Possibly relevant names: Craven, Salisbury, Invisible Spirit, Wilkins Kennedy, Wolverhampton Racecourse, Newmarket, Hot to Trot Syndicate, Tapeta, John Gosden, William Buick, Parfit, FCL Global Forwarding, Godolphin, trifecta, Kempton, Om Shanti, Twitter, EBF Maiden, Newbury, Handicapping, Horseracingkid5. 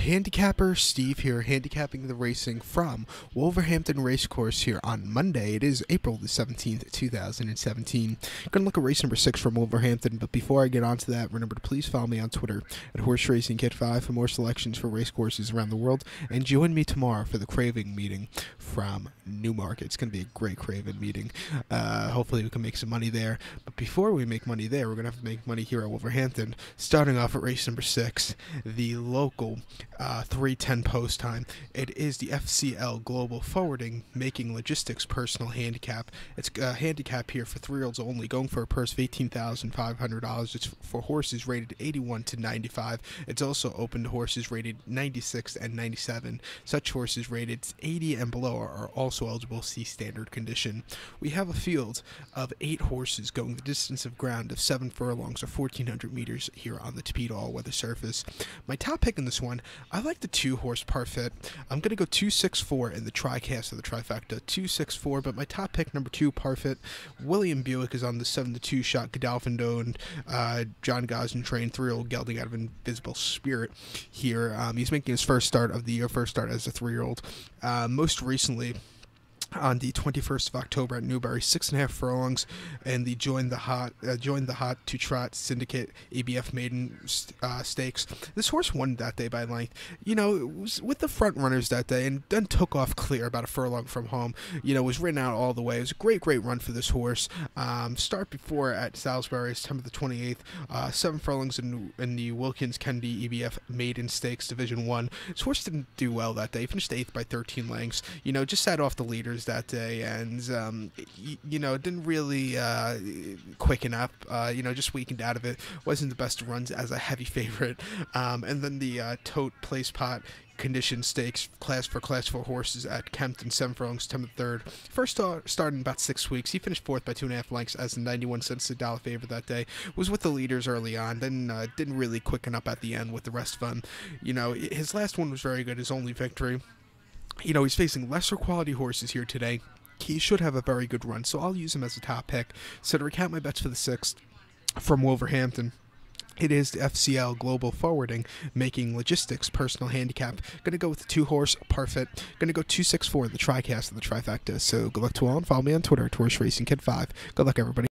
Handicapper Steve here, handicapping the racing from Wolverhampton Racecourse here on Monday. It is April the 17th, 2017. Going to look at race number 6 from Wolverhampton, but before I get onto that, remember to please follow me on Twitter at Horseracingkid5 for more selections for race courses around the world, and join me tomorrow for the Craven meeting from Newmarket. It's going to be a great Craven meeting. Hopefully we can make some money there, but before we make money there, we're going to have to make money here at Wolverhampton, starting off at race number 6, the local 3:10 post time. It is the FCL Global Forwarding Making Logistics Personal Handicap. It's a handicap here for 3-year-olds only, going for a purse of $18,500. It's for horses rated 81 to 95. It's also open to horses rated 96 and 97. Such horses rated 80 and below are also eligible, see standard condition. We have a field of 8 horses going the distance of ground of 7 furlongs or 1,400 meters here on the Tapeta all-weather surface. My top pick in this one, I like the 2-horse Parfit. I'm going to go 2-6-4 in the tri-cast of the trifecta, 2-6-4, but my top pick, number 2, Parfit. William Buick is on the 7-2 shot Godolphin owned John Gosden trained 3-year-old gelding out of Invisible Spirit here. He's making his first start of the year, first start as a 3-year-old. Most recently, on the 21st of October at Newbury, 6.5 furlongs, and the join the Hot to Trot Syndicate EBF Maiden stakes. This horse won that day by length. You know, it was with the front runners that day, and then took off clear about a furlong from home. You know, was ridden out all the way. It was a great run for this horse. Start before at Salisbury, September the 28th, 7 furlongs in the Wilkins Kennedy EBF Maiden stakes, Division 1. This horse didn't do well that day. He finished 8th by 13 lengths. You know, just sat off the leaders that day, and you know, didn't really quicken up, you know, just weakened out of it. Wasn't the best of runs as a heavy favorite. And then the tote place pot condition stakes class for class 4 horses at Kempton, 7 furlongs, September 3rd. First start in about 6 weeks. He finished 4th by 2.5 lengths as a 91 cents to dollar favorite that day. Was with the leaders early on, then didn't really quicken up at the end with the rest of them. You know, his last one was very good, his only victory. You know, he's facing lesser quality horses here today. He should have a very good run, so I'll use him as a top pick. So to recap my bets for the 6th from Wolverhampton, it is the FCL Global Forwarding Making Logistics Personal Handicap. Going to go with the 2-horse Parfit. Going to go 2-6-4 in the tri-cast of the trifecta. So good luck to all, and follow me on Twitter at HorseRacingKid5. Good luck, everybody.